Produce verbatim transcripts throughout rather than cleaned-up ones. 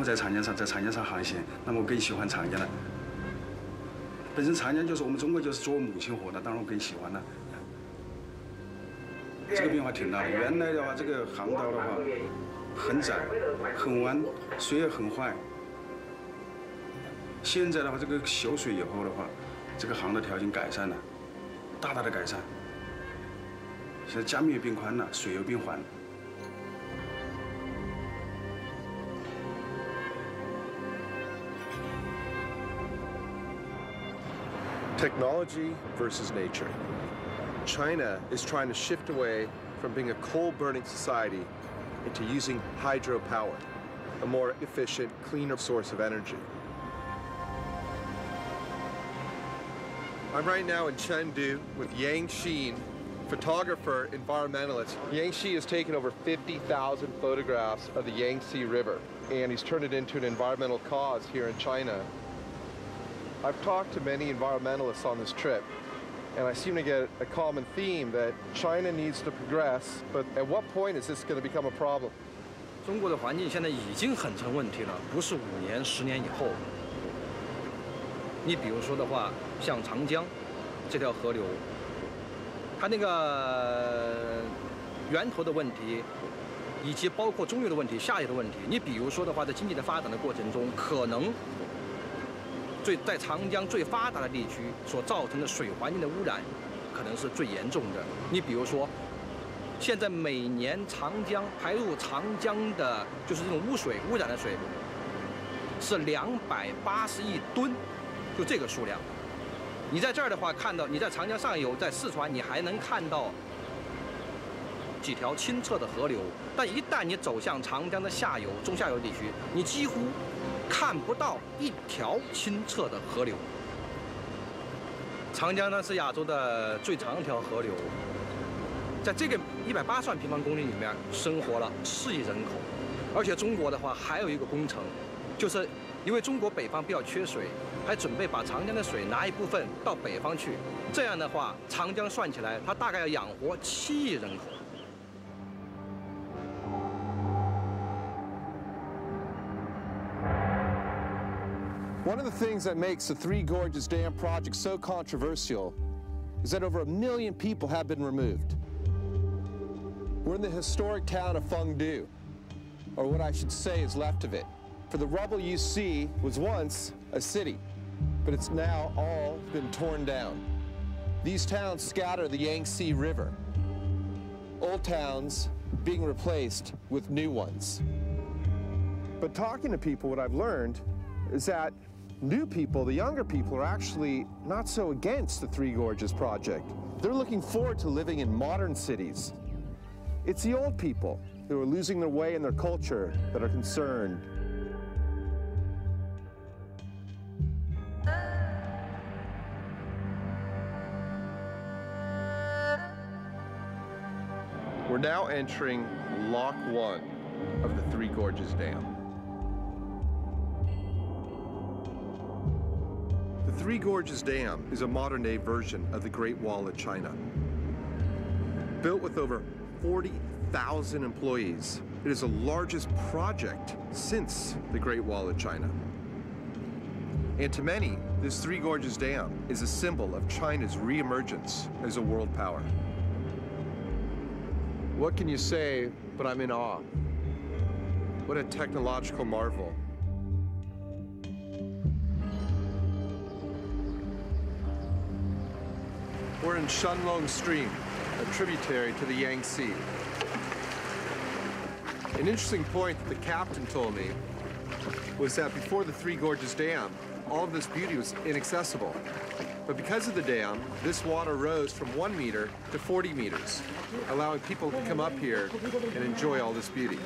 我在长江上，在长江上航行，那么我更喜欢长江了。本身长江就是我们中国就是做母亲河的，当然我更喜欢了。这个变化挺大的。原来的话，这个航道的话很窄、很弯，水也很坏。现在的话，这个修水以后的话，这个航道条件改善了，大大的改善。现在江面变宽了，水又变缓了。 Technology versus nature. China is trying to shift away from being a coal-burning society into using hydropower, a more efficient, cleaner source of energy. I'm right now in Chengdu with Yang Xin, photographer, environmentalist. Yang Xin has taken over fifty thousand photographs of the Yangtze River, and he's turned it into an environmental cause here in China. I've talked to many environmentalists on this trip, and I seem to get a common theme that China needs to progress, but at what point is this going to become a problem? 中国的环境现在已经很成问题了，不是五年、十年以后。你比如说的话，像长江这条河流，它那个源头的问题，以及包括中游的问题、下游的问题。你比如说的话，在经济的发展的过程中，可能。 最在长江最发达的地区所造成的水环境的污染，可能是最严重的。你比如说，现在每年长江排入长江的，就是这种污水污染的水，是两百八十亿吨，就这个数量。你在这儿的话，看到你在长江上游，在四川，你还能看到几条清澈的河流，但一旦你走向长江的下游、中下游地区，你几乎。 看不到一条清澈的河流。长江呢是亚洲的最长一条河流，在这个一百八十万平方公里里面生活了四亿人口，而且中国的话还有一个工程，就是因为中国北方比较缺水，还准备把长江的水拿一部分到北方去，这样的话长江算起来，它大概要养活七亿人口。 One of the things that makes the Three Gorges Dam project so controversial is that over a million people have been removed. We're in the historic town of Fengdu, or what I should say is left of it. For the rubble you see was once a city, but it's now all been torn down. These towns scatter the Yangtze River. Old towns being replaced with new ones. But talking to people, what I've learned is that new people, the younger people, are actually not so against the Three Gorges project. They're looking forward to living in modern cities. It's the old people who are losing their way in their culture that are concerned. We're now entering Lock One of the Three Gorges Dam. The Three Gorges Dam is a modern-day version of the Great Wall of China. Built with over forty thousand employees, it is the largest project since the Great Wall of China. And to many, this Three Gorges Dam is a symbol of China's re-emergence as a world power. What can you say, but I'm in awe. What a technological marvel. We're in Shanlong Stream, a tributary to the Yangtze. An interesting point that the captain told me was that before the Three Gorges Dam, all of this beauty was inaccessible. But because of the dam, this water rose from one meter to forty meters, allowing people to come up here and enjoy all this beauty.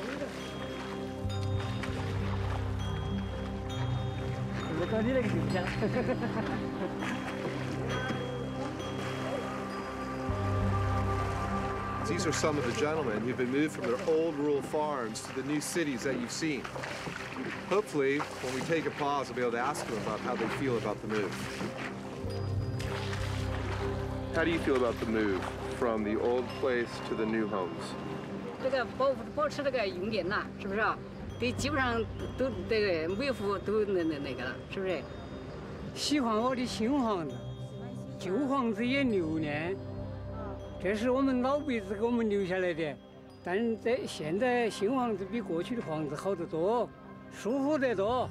These are some of the gentlemen who've been moved from their old rural farms to the new cities that you've seen. Hopefully, when we take a pause, we'll be able to ask them about how they feel about the move. How do you feel about the move from the old place to the new homes? 对，基本上都那个每户都那那那个了，是不是？喜欢我的新房子，旧房子也六年，这是我们老辈子给我们留下来的。但是在现在新房子比过去的房子好得多，舒服得多。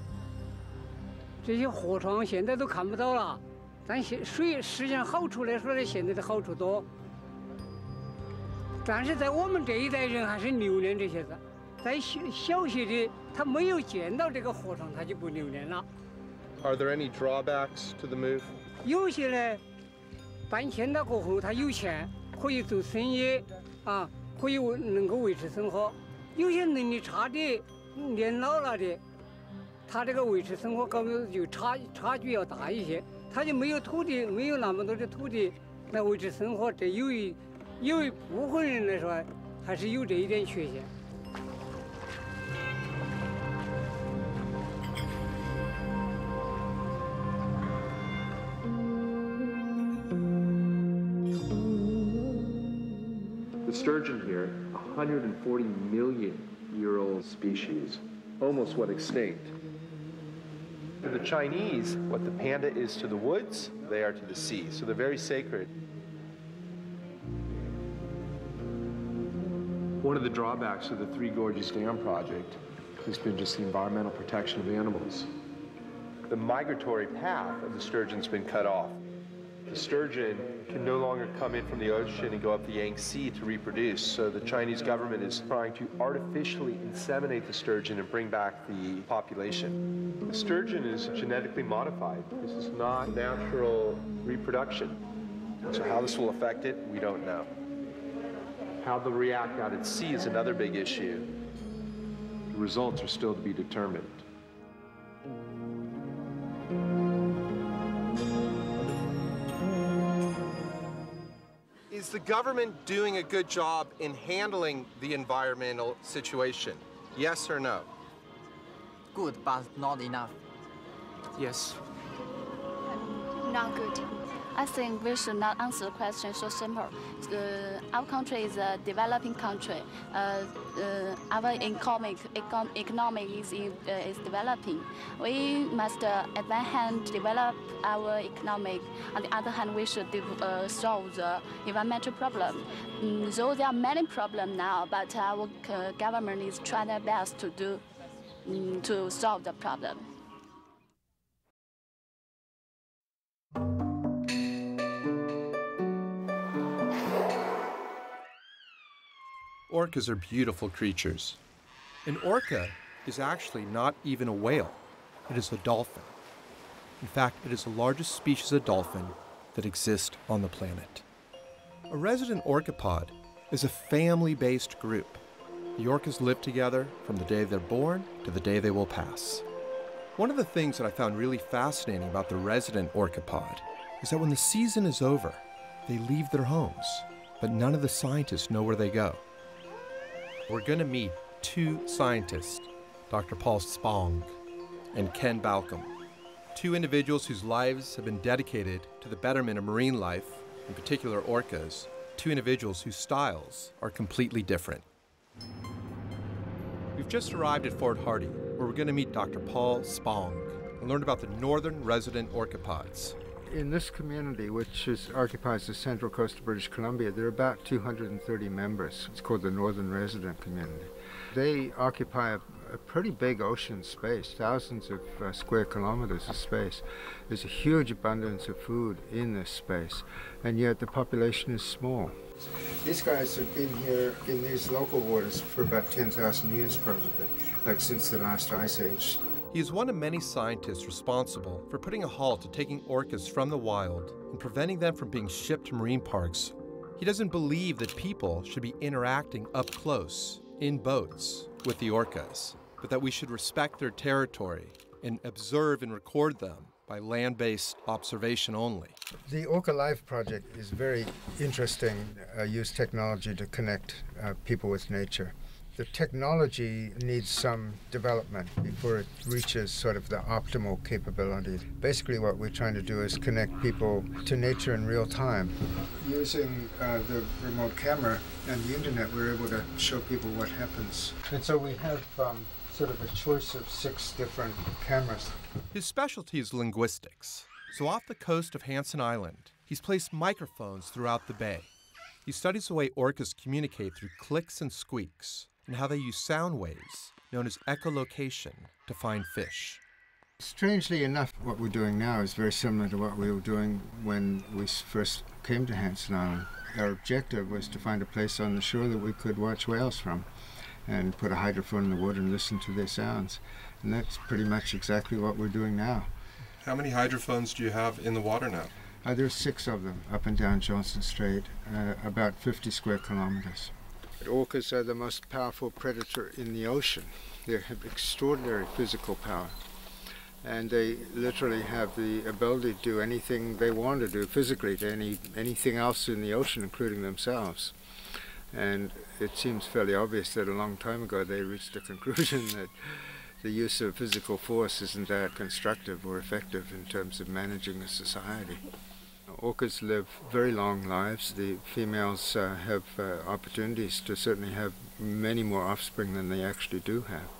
这些河床现在都看不到了，咱现水实际上好处来说呢，现在的好处多。但是在我们这一代人还是留恋这些的。 在小小学的，他没有见到这个河床，他就不留恋了。Are there any drawbacks to the move? 有些呢，搬迁到过后，他有钱，可以做生意，啊，可以能够维持生活。有些能力差的，年老了的，他这个维持生活搞的就差差距要大一些，他就没有土地，没有那么多的土地来维持生活。这有一有一部分人来说，还是有这一点缺陷。 Sturgeon here, a one hundred forty million year old species, almost went extinct. To the Chinese, what the panda is to the woods, they are to the sea, so they're very sacred. One of the drawbacks of the Three Gorges Dam project has been just the environmental protection of animals. The migratory path of the sturgeon's been cut off. The sturgeon can no longer come in from the ocean and go up the Yangtze to reproduce, so the Chinese government is trying to artificially inseminate the sturgeon and bring back the population. The sturgeon is genetically modified. This is not natural reproduction. So how this will affect it, we don't know. How they'll react out at sea is another big issue. The results are still to be determined. Is the government doing a good job in handling the environmental situation? Yes or no? Good, but not enough. Yes. Not good. I think we should not answer the question so simple. Uh, our country is a developing country. Uh, uh, our economic, econ economic is, in, uh, is developing. We must, uh, at one hand, develop our economic. On the other hand, we should uh, solve the environmental problem. Mm, so there are many problems now, but our uh, government is trying their best to, do, mm, to solve the problem. Orcas are beautiful creatures. An orca is actually not even a whale. It is a dolphin. In fact, it is the largest species of dolphin that exists on the planet. A resident orcapod is a family-based group. The orcas live together from the day they're born to the day they will pass. One of the things that I found really fascinating about the resident orcapod is that when the season is over, they leave their homes, but none of the scientists know where they go. We're going to meet two scientists, Doctor Paul Spong and Ken Balcomb, two individuals whose lives have been dedicated to the betterment of marine life, in particular orcas, two individuals whose styles are completely different. We've just arrived at Fort Hardy, where we're going to meet Doctor Paul Spong and learn about the northern resident orcapods. In this community, which is, occupies the central coast of British Columbia, there are about two hundred thirty members. It's called the Northern Resident Community. They occupy a, a pretty big ocean space, thousands of uh, square kilometers of space. There's a huge abundance of food in this space, and yet the population is small. These guys have been here in these local waters for about ten thousand years probably, like since the last ice age. He is one of many scientists responsible for putting a halt to taking orcas from the wild and preventing them from being shipped to marine parks. He doesn't believe that people should be interacting up close, in boats, with the orcas, but that we should respect their territory and observe and record them by land-based observation only. The Orca Life Project is very interesting, uh, use technology to connect uh, people with nature. The technology needs some development before it reaches sort of the optimal capability. Basically what we're trying to do is connect people to nature in real time. Using uh, the remote camera and the internet, we're able to show people what happens. And so we have um, sort of a choice of six different cameras. His specialty is linguistics. So off the coast of Hanson Island, he's placed microphones throughout the bay. He studies the way orcas communicate through clicks and squeaks and how they use sound waves, known as echolocation, to find fish. Strangely enough, what we're doing now is very similar to what we were doing when we first came to Hanson Island. Our objective was to find a place on the shore that we could watch whales from and put a hydrophone in the water and listen to their sounds. And that's pretty much exactly what we're doing now. How many hydrophones do you have in the water now? Uh, there's six of them up and down Johnson Strait, uh, about fifty square kilometers. Orcas are the most powerful predator in the ocean. They have extraordinary physical power. And they literally have the ability to do anything they want to do physically to any anything else in the ocean, including themselves. And it seems fairly obvious that a long time ago they reached the conclusion that the use of physical force isn't that constructive or effective in terms of managing a society. Orcas live very long lives. The females uh, have uh, opportunities to certainly have many more offspring than they actually do have.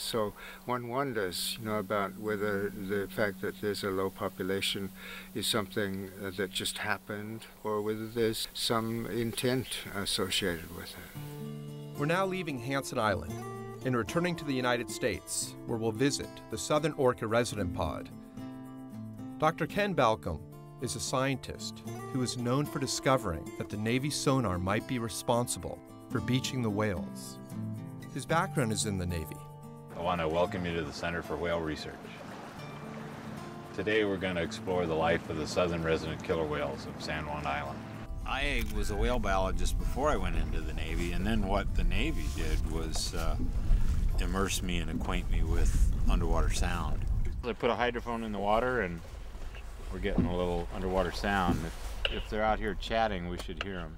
So one wonders, you know, about whether the fact that there's a low population is something uh, that just happened or whether there's some intent associated with it. We're now leaving Hanson Island and returning to the United States, where we'll visit the Southern Orca Resident Pod. Doctor Ken Balcomb is a scientist who is known for discovering that the Navy sonar might be responsible for beaching the whales. His background is in the Navy. I want to welcome you to the Center for Whale Research. Today we're going to explore the life of the southern resident killer whales of San Juan Island. I was a whale biologist before I went into the Navy, and then what the Navy did was uh, immerse me and acquaint me with underwater sound. They put a hydrophone in the water and we're getting a little underwater sound. If, if they're out here chatting, we should hear them.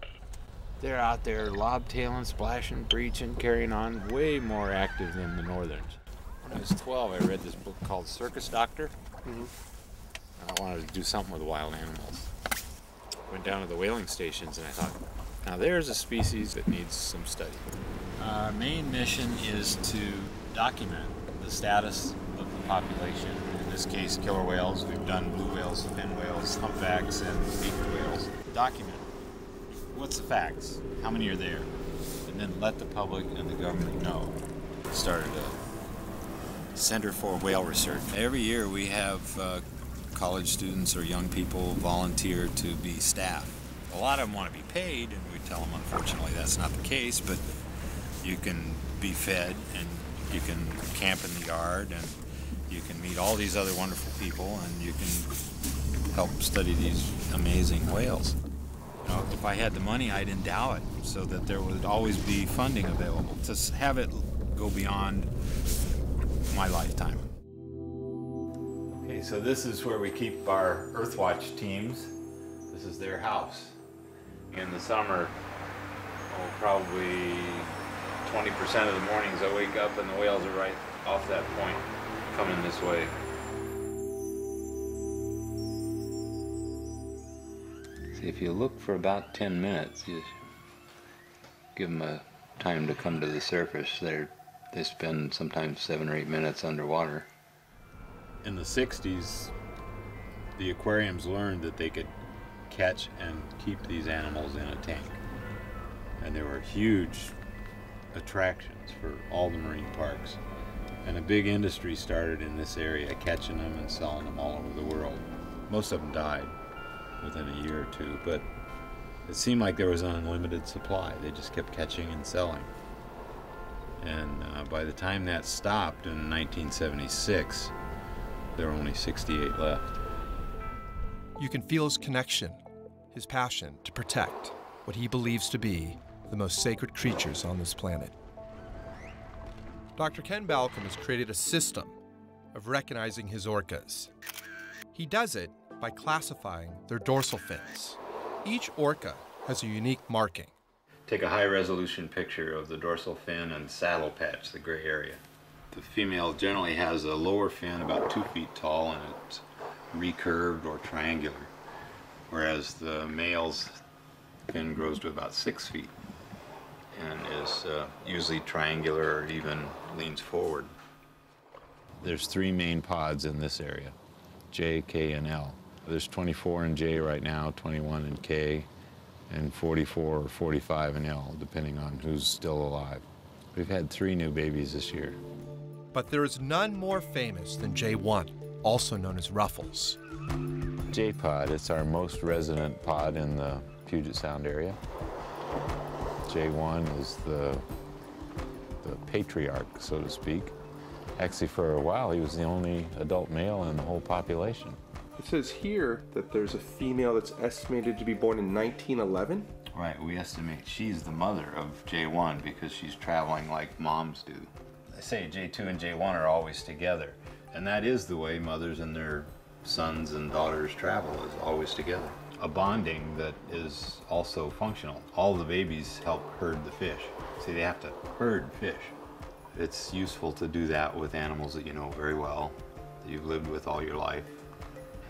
They're out there lobtailing, splashing, breaching, carrying on, way more active than the northerns. When I was twelve, I read this book called Circus Doctor. Mm-hmm. And I wanted to do something with wild animals. Went down to the whaling stations and I thought, now there's a species that needs some study. Our main mission is to document the status of the population. In this case, killer whales. We've done blue whales, fin whales, humpbacks, and beaked whales. Document. What's the facts? How many are there? And then let the public and the government know. Started a Center for Whale Research. Every year we have uh, college students or young people volunteer to be staff. A lot of them want to be paid, and we tell them unfortunately that's not the case, but you can be fed and you can camp in the yard and you can meet all these other wonderful people and you can help study these amazing whales. If I had the money, I'd endow it so that there would always be funding available to have it go beyond my lifetime. Okay, so this is where we keep our Earthwatch teams. This is their house. In the summer, oh, probably twenty percent of the mornings I wake up and the whales are right off that point coming this way. If you look for about ten minutes, you give them a time to come to the surface. They're, they spend sometimes seven or eight minutes underwater. In the sixties, the aquariums learned that they could catch and keep these animals in a tank. And there were huge attractions for all the marine parks. And a big industry started in this area, catching them and selling them all over the world. Most of them died within a year or two, but it seemed like there was an unlimited supply. They just kept catching and selling. And uh, by the time that stopped in nineteen seventy-six, there were only sixty-eight left. You can feel his connection, his passion to protect what he believes to be the most sacred creatures on this planet. Doctor Ken Balcomb has created a system of recognizing his orcas. He does it by classifying their dorsal fins. Each orca has a unique marking. Take a high-resolution picture of the dorsal fin and saddle patch, the gray area. The female generally has a lower fin about two feet tall and it's recurved or triangular, whereas the male's fin grows to about six feet and is uh, usually triangular or even leans forward. There's three main pods in this area, J, K, and L. There's twenty-four in J right now, twenty-one in K, and forty-four or forty-five in L, depending on who's still alive. We've had three new babies this year. But there is none more famous than J one, also known as Ruffles. J-pod, it's our most resident pod in the Puget Sound area. J one is the, the patriarch, so to speak. Actually, for a while, he was the only adult male in the whole population. It says here that there's a female that's estimated to be born in nineteen eleven. Right, we estimate she's the mother of J one because she's traveling like moms do. I say J two and J one are always together, and that is the way mothers and their sons and daughters travel, is always together. A bonding that is also functional. All the babies help herd the fish. See, they have to herd fish. It's useful to do that with animals that you know very well, that you've lived with all your life.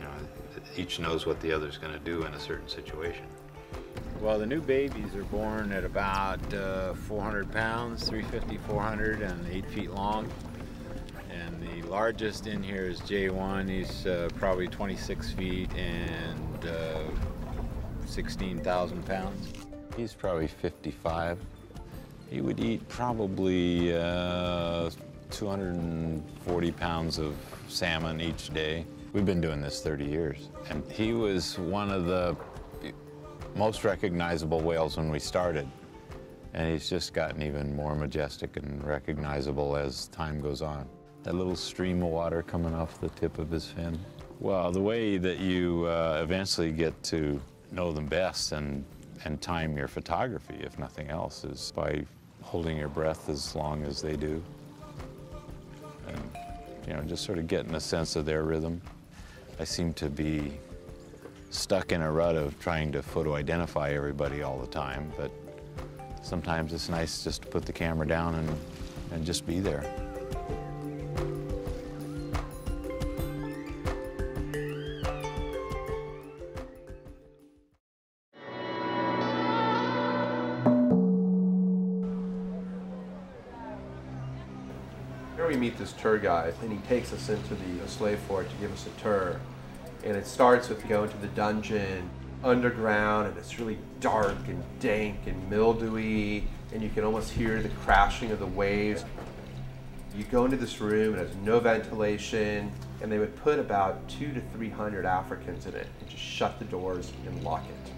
You know, each knows what the other's going to do in a certain situation. Well, the new babies are born at about uh, four hundred pounds, three fifty, four hundred, and eight feet long. And the largest in here is J one. He's uh, probably twenty-six feet and uh, sixteen thousand pounds. He's probably fifty-five. He would eat probably uh, two hundred forty pounds of salmon each day. We've been doing this thirty years. And he was one of the most recognizable whales when we started. And he's just gotten even more majestic and recognizable as time goes on. That little stream of water coming off the tip of his fin. Well, the way that you uh, eventually get to know them best and, and time your photography, if nothing else, is by holding your breath as long as they do. And, you know, just sort of getting a sense of their rhythm. I seem to be stuck in a rut of trying to photo-identify everybody all the time, but sometimes it's nice just to put the camera down and, and just be there. Here we meet this tour guide, and he takes us into the slave fort to give us a tour. And it starts with going to the dungeon underground, and it's really dark and dank and mildewy, and you can almost hear the crashing of the waves. You go into this room, and it has no ventilation, and they would put about two to three hundred Africans in it and just shut the doors and lock it.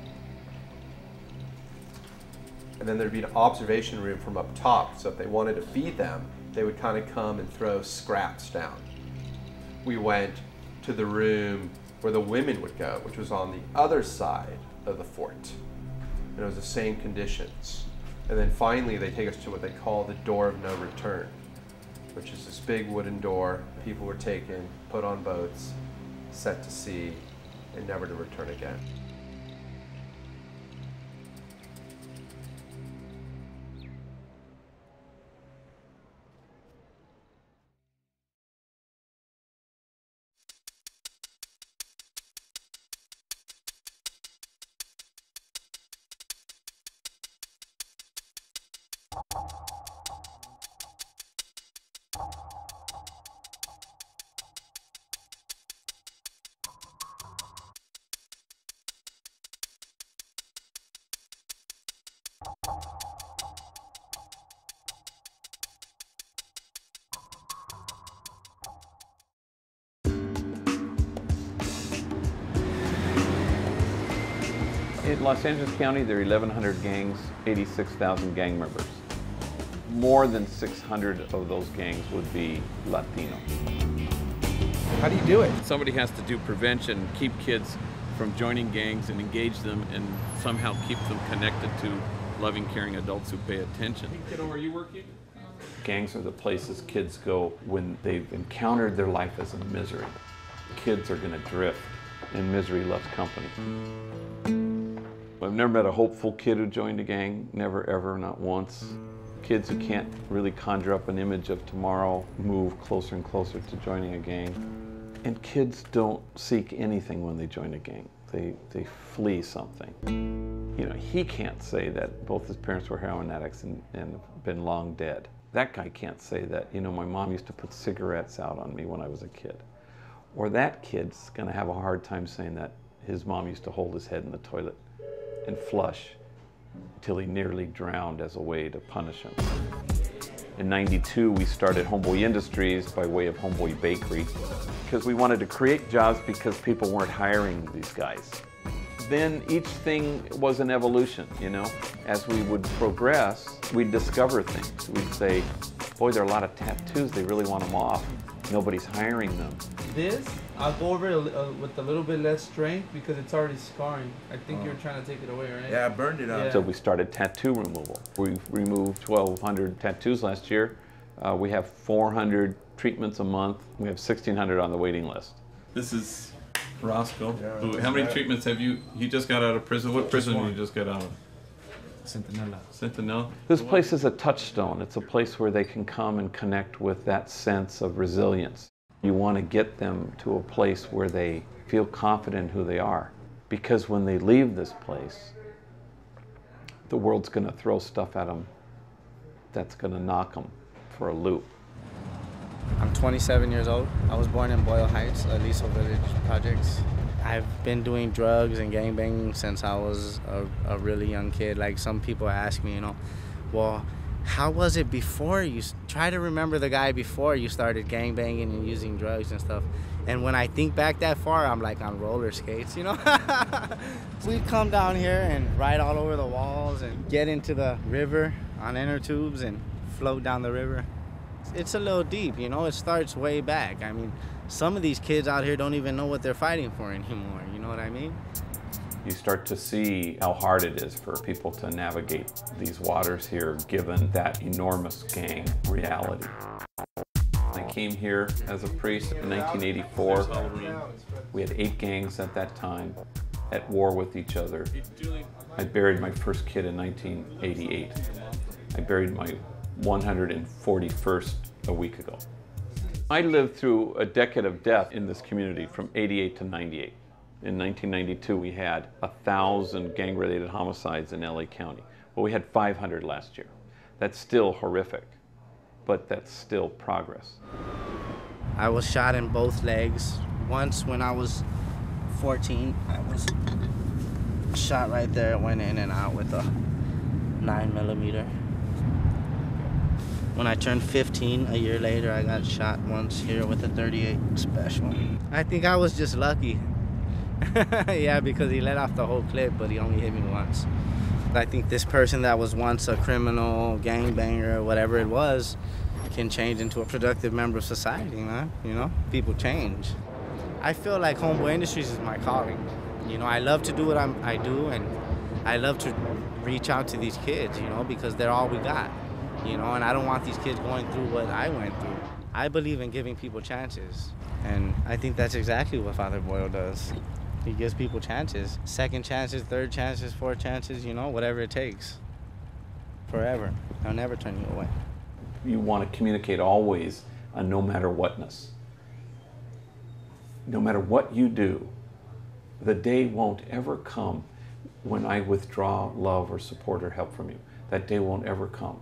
And then there'd be an observation room from up top, so if they wanted to feed them, they would kind of come and throw scraps down. We went to the room where the women would go, which was on the other side of the fort. And it was the same conditions. And then finally, they take us to what they call the door of no return, which is this big wooden door. People were taken, put on boats, set to sea, and never to return again. In Los Angeles County, there are eleven hundred gangs, eighty-six thousand gang members. More than six hundred of those gangs would be Latino. How do you do it? Somebody has to do prevention, keep kids from joining gangs and engage them and somehow keep them connected to loving, caring adults who pay attention. Hey, kiddo, are you working? Gangs are the places kids go when they've encountered their life as a misery. Kids are going to drift, and misery loves company. I've never met a hopeful kid who joined a gang, never ever, not once. Kids who can't really conjure up an image of tomorrow move closer and closer to joining a gang. And kids don't seek anything when they join a gang. They, they flee something. You know, he can't say that both his parents were heroin addicts and, and been long dead. that guy can't say that. You know, my mom used to put cigarettes out on me when I was a kid. Or that kid's going to have a hard time saying that his mom used to hold his head in the toilet and flush until he nearly drowned as a way to punish him. In ninety-two, we started Homeboy Industries by way of Homeboy Bakery because we wanted to create jobs because people weren't hiring these guys. Then each thing was an evolution, you know. As we would progress, we'd discover things. We'd say, boy, there are a lot of tattoos. They really want them off. Nobody's hiring them. This, I'll go over it uh, with a little bit less strength because it's already scarring. I think oh. you were trying to take it away, right? Yeah, I burned it up. Yeah. So we started tattoo removal. We removed twelve hundred tattoos last year. Uh, we have four hundred treatments a month. We have sixteen hundred on the waiting list. This is Roscoe. Yeah, how many right. treatments have you? He just got out of prison. What prison did you just get out of? Centinella. Centinella. This place is a touchstone. It's a place where they can come and connect with that sense of resilience. You want to get them to a place where they feel confident who they are. Because when they leave this place, the world's going to throw stuff at them that's going to knock them for a loop. I'm twenty-seven years old. I was born in Boyle Heights, Aliso Village projects. I've been doing drugs and gangbanging since I was a, a really young kid. Like, some people ask me, you know, well, how was it before you? Try to remember the guy before you started gangbanging and using drugs and stuff. And when I think back that far, I'm like on roller skates, you know? We'd come down here and ride all over the walls and get into the river on inner tubes and float down the river. It's a little deep, you know? It starts way back. I mean, some of these kids out here don't even know what they're fighting for anymore, you know what I mean? You start to see how hard it is for people to navigate these waters here, given that enormous gang reality. I came here as a priest in nineteen eighty-four. We had eight gangs at that time, at war with each other. I buried my first kid in nineteen eighty-eight. I buried my one hundred forty-first a week ago. I lived through a decade of death in this community from eighty-eight to ninety-eight. In nineteen ninety-two, we had one thousand gang-related homicides in L A County. Well, we had five hundred last year. That's still horrific, but that's still progress. I was shot in both legs. Once when I was fourteen, I was shot right there. It went in and out with a nine millimeter. When I turned fifteen, a year later, I got shot once here with a thirty-eight special. I think I was just lucky. Yeah, because he let off the whole clip, but he only hit me once. I think this person that was once a criminal, gangbanger, whatever it was, can change into a productive member of society, man. You know, people change. I feel like Homeboy Industries is my calling. You know, I love to do what I'm, I do, and I love to reach out to these kids, you know, because they're all we got. You know, and I don't want these kids going through what I went through. I believe in giving people chances, and I think that's exactly what Father Boyle does. He gives people chances, second chances, third chances, fourth chances, you know, whatever it takes. Forever. I'll never turn you away. You want to communicate always a no matter whatness. No matter what you do, the day won't ever come when I withdraw love or support or help from you. That day won't ever come.